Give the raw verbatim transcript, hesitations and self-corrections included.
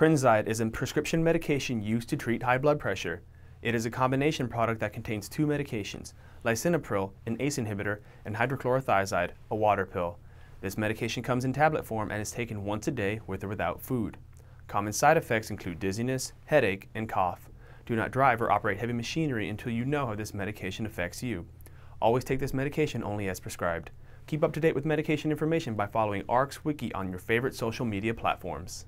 Prinzide is a prescription medication used to treat high blood pressure. It is a combination product that contains two medications, lisinopril, an A C E inhibitor, and hydrochlorothiazide, a water pill. This medication comes in tablet form and is taken once a day with or without food. Common side effects include dizziness, headache, and cough. Do not drive or operate heavy machinery until you know how this medication affects you. Always take this medication only as prescribed. Keep up to date with medication information by following A R C's wiki on your favorite social media platforms.